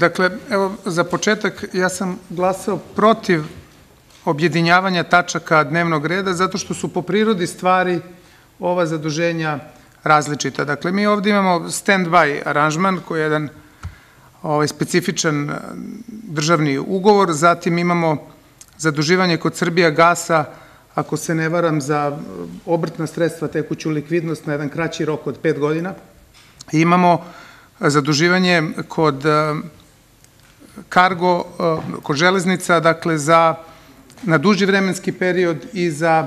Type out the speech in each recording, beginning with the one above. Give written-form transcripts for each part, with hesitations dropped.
Dakle, evo, za početak ja sam glasao protiv objedinjavanja tačaka dnevnog reda zato što su po prirodi stvari ova zaduženja različita. Dakle, mi ovdje imamo stand-by aranžman koji je jedan specifičan državni ugovor, zatim imamo zaduživanje kod Srbija gasa, ako se ne varam, za obrtna sredstva tekuću likvidnost na jedan kraći rok od 5 godina. I imamo zaduživanje kod kargo, kod železnica, dakle, na duži vremenski period i za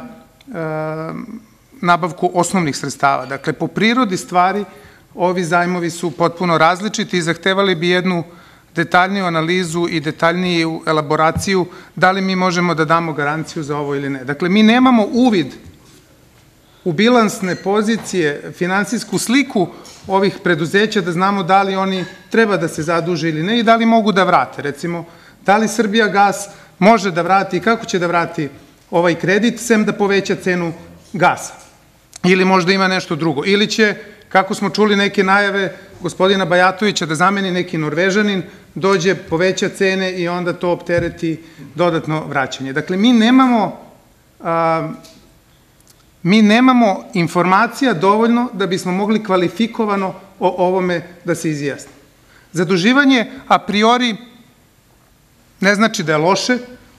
nabavku osnovnih sredstava. Dakle, po prirodi stvari ovi zajmovi su potpuno različiti i zahtevali bi jednu detaljniju analizu i detaljniju elaboraciju da li mi možemo da damo garanciju za ovo ili ne. Dakle, mi nemamo uvid u bilansne pozicije, finansijsku sliku ovih preduzeća da znamo da li oni treba da se zaduže ili ne i da li mogu da vrate. Recimo, da li Srbija gas može da vrati i kako će da vrati ovaj kredit, sem da poveća cenu gasa. Ili možda ima nešto drugo. Ili će, kako smo čuli neke najave gospodina Bajatovića, da zameni neki Norvežanin, dođe, poveća cene i onda to optereti dodatno vraćanje. Dakle, mi nemamo informacija dovoljno da bismo mogli kvalifikovano o ovome da se izjasni. Zaduživanje a priori ne znači da je loše,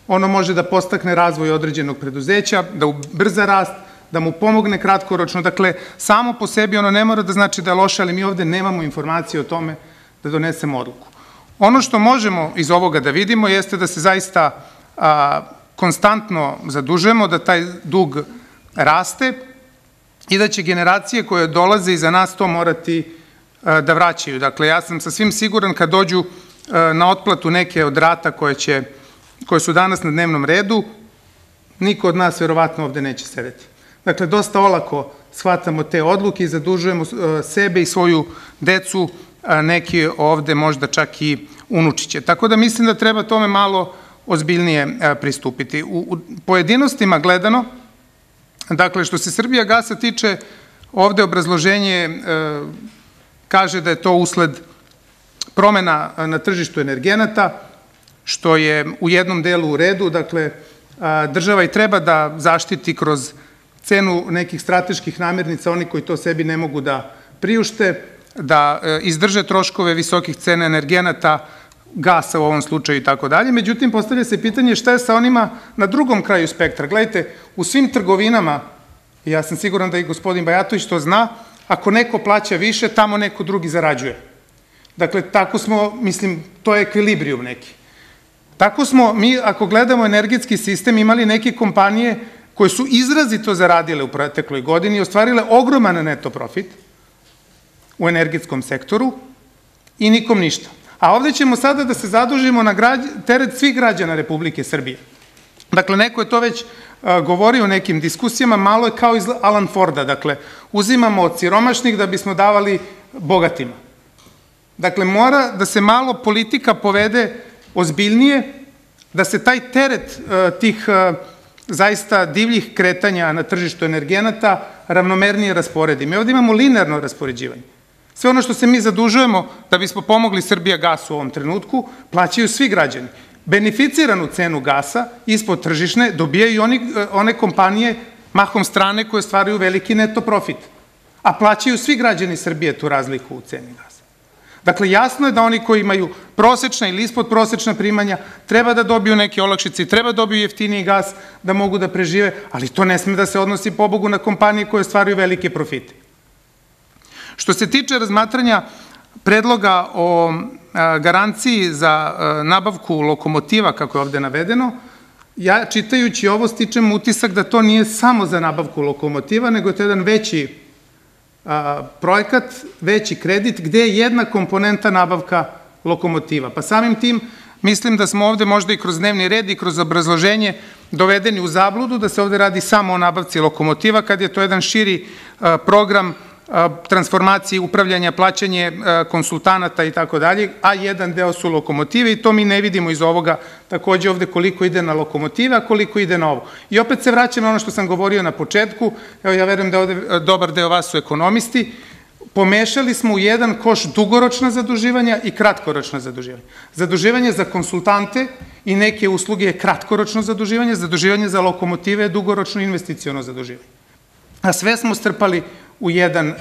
ono može da podstakne razvoj određenog preduzeća, da ubrza rast, da mu pomogne kratkoročno. Dakle, samo po sebi ono ne mora da znači da je loše, ali mi ovde nemamo informacije o tome da donesemo odluku. Ono što možemo iz ovoga da vidimo jeste da se zaista konstantno zadužujemo, da taj dug raste i da će generacije koje dolaze iza nas to morati da vraćaju. Dakle, ja sam sasvim siguran kad dođu na otplatu neke od rata koje su danas na dnevnom redu, niko od nas verovatno ovde neće sedeti. Dakle, dosta olako shvatamo te odluke i zadužujemo sebe i svoju decu, neki ovde možda čak i unučiće. Tako da mislim da treba tome malo ozbiljnije pristupiti. U pojedinostima gledano, dakle, što se Srbija gasa tiče, ovde obrazloženje kaže da je to usled promena na tržištu energenata, što je u jednom delu u redu. Dakle, država i treba da zaštiti kroz cenu nekih strateških namirnica, oni koji to sebi ne mogu da priušte, da izdrže troškove visokih cena energenata, gasa u ovom slučaju i tako dalje. Međutim, postavlja se pitanje šta je sa onima na drugom kraju spektra. Gledajte, u svim trgovinama, ja sam siguran da i gospodin Bajatović to zna, ako neko plaća više, tamo neko drugi zarađuje. Dakle, tako smo, mislim, to je ekvilibrijum neki. Tako smo mi, ako gledamo energetski sistem, imali neke kompanije koje su izrazito zaradile u protekloj godini i ostvarile ogroman neto profit u energetskom sektoru i nikom ništa. A ovde ćemo sada da se zadužimo na teret svih građana Republike Srbije. Dakle, neko je to već govorio u nekim diskusijama, malo je kao iz Alan Forda. Dakle, uzimamo od siromašnih da bismo davali bogatima. Dakle, mora da se malo politika povede ozbiljnije, da se taj teret tih zaista divljih kretanja na tržištu energenata ravnomernije rasporedi. Mi ovde imamo linearno raspoređivanje. Sve ono što se mi zadužujemo da bismo pomogli Srbija gasu u ovom trenutku, plaćaju svi građani. Beneficiranu cenu gasa ispod tržišne dobijaju one kompanije mahom strane koje stvaraju veliki neto profit. A plaćaju svi građani Srbije tu razliku u ceni gasa. Dakle, jasno je da oni koji imaju prosečna ili ispod prosečna primanja treba da dobiju neke olakšice i treba da dobiju jeftiniji gas da mogu da prežive, ali to ne sme da se odnosi pobogu na kompanije koje stvaraju velike profite. Što se tiče razmatranja predloga o garanciji za nabavku lokomotiva, kako je ovde navedeno, ja čitajući ovo stičem utisak da to nije samo za nabavku lokomotiva, nego je to jedan veći projekat, veći kredit, gde je jedna komponenta nabavka lokomotiva. Pa samim tim mislim da smo ovde možda i kroz dnevni red i kroz obrazloženje dovedeni u zabludu, da se ovde radi samo o nabavci lokomotiva, kad je to jedan širi program transformaciji, upravljanja, plaćanje konsultanata i tako dalje, a jedan deo su lokomotive i to mi ne vidimo iz ovoga takođe ovde koliko ide na lokomotive, a koliko ide na ovo. I opet se vraćam na ono što sam govorio na početku, evo ja verujem da ovde dobar deo vas su ekonomisti, pomešali smo u jedan koš dugoročna zaduživanja i kratkoročna zaduživanja. Zaduživanje za konsultante i neke usluge je kratkoročno zaduživanje, zaduživanje za lokomotive je dugoročno investiciono zaduživanje. A sve smo strpali u jedan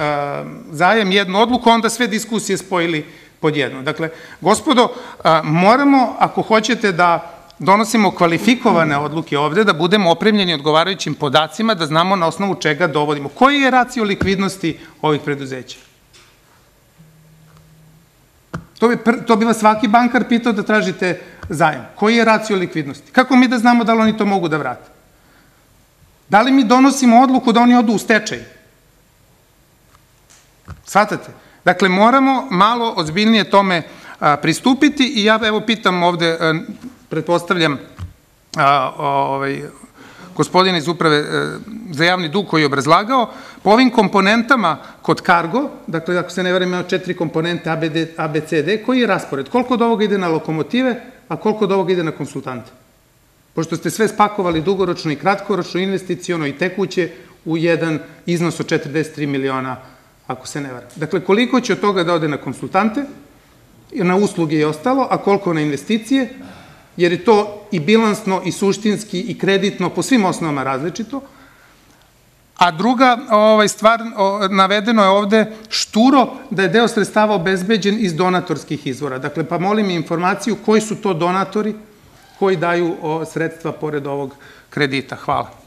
zajem, jednu odluku, onda sve diskusije spojili pod jednu. Dakle, gospodo, moramo, ako hoćete da donosimo kvalifikovane odluke ovde, da budemo opremljeni odgovarajućim podacima, da znamo na osnovu čega dovodimo. Koji je racio likvidnosti ovih preduzeća? To bi vas svaki bankar pitao da tražite zajem. Koji je racio likvidnosti? Kako mi da znamo da li oni to mogu da vrate? Da li mi donosimo odluku da oni odu u stečaj? Shvatate? Dakle, moramo malo ozbiljnije tome pristupiti i ja evo pitam ovde, pretpostavljam, gospodin iz uprave za javni dug koji je obrazlagao, po ovim komponentama kod Cargo, dakle, ako se ne varam, imamo 4 komponente ABCD, koji je raspored? Koliko od ovoga ide na lokomotive, a koliko od ovoga ide na konsultante? Pošto ste sve spakovali dugoročno i kratkoročno, investiciono i tekuće u jedan iznos od 43 miliona, ako se ne varam. Dakle, koliko će od toga da ode na konsultante, na usluge i ostalo, a koliko na investicije, jer je to i bilansno, i suštinski, i kreditno, po svim osnovama različito. A druga stvar, navedeno je ovde šturo da je deo sredstava obezbeđen iz donatorskih izvora. Dakle, pa molim informaciju koji su to donatori koji daju sredstva pored ovog kredita. Hvala.